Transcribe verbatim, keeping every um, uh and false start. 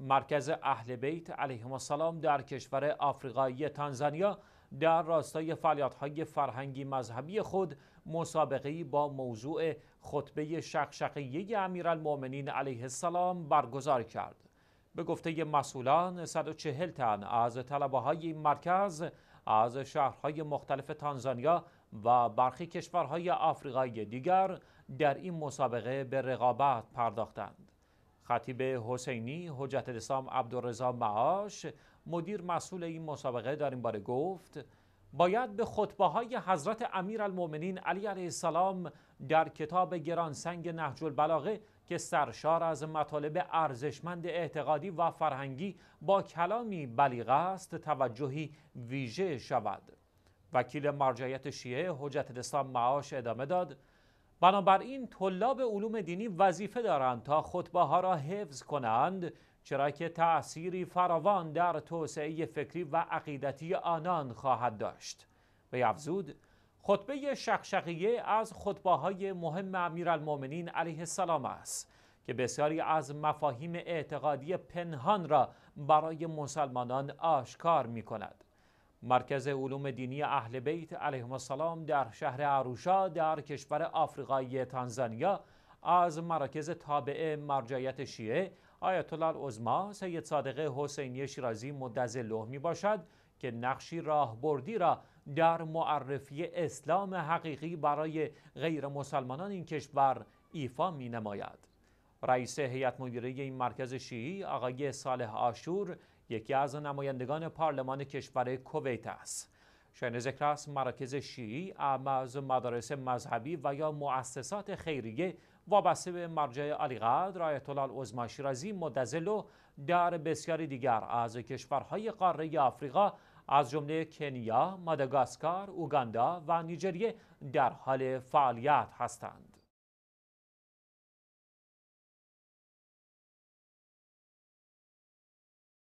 مرکز اهل بیت علیهم السلام در کشور آفریقایی تانزانیا در راستای فعالیت‌های فرهنگی مذهبی خود مسابقه‌ای با موضوع خطبه شقشقیه امیرالمومنین علیه السلام برگزار کرد. به گفته مسئولان صد و چهل تن از طلبه‌های این مرکز از شهرهای مختلف تانزانیا و برخی کشورهای آفریقایی دیگر در این مسابقه به رقابت پرداختند. خطیب حسینی حجت الاسلام عبدالرضا معاش مدیر مسئول این مسابقه در این باره گفت: باید به خطبه‌های حضرت امیرالمومنین علی علیه السلام در کتاب گرانسنگ نهج البلاغه که سرشار از مطالب ارزشمند اعتقادی و فرهنگی با کلامی بلیغ است توجهی ویژه شود. وکیل مرجعیت شیعه حجت الاسلام معاش ادامه داد: بنابراین طلاب علوم دینی وظیفه دارند تا خطبه ها را حفظ کنند، چرا که تأثیری فراوان در توسعه فکری و عقیدتی آنان خواهد داشت. وی افزود: خطبه شقشقیه از خطبه های مهم امیرالمومنین علیه السلام است که بسیاری از مفاهیم اعتقادی پنهان را برای مسلمانان آشکار می کند. مرکز علوم دینی اهل بیت علیهم السلام در شهر عروشا در کشور آفریقایی تانزانیا از مراکز تابع مرجعیت شیعه آیت الله اعظم سید صادق حسینی شیرازی مدظله می باشد که نقشی راهبردی را در معرفی اسلام حقیقی برای غیر مسلمانان این کشور ایفا می نماید. رئیس هیئت مدیره این مرکز شیعی آقای صالح عاشور یکی از نمایندگان پارلمان کشور کویت است. شایان ذکر است مراکز شیعی اعم از مدارس مذهبی و یا مؤسسات خیریه وابسته به مرجع عالیقدر آیت الله اعظم شیرازی مدظله در بسیاری دیگر از کشورهای قاره آفریقا از جمله کنیا، ماداگاسکار، اوگاندا و نیجریه در حال فعالیت هستند.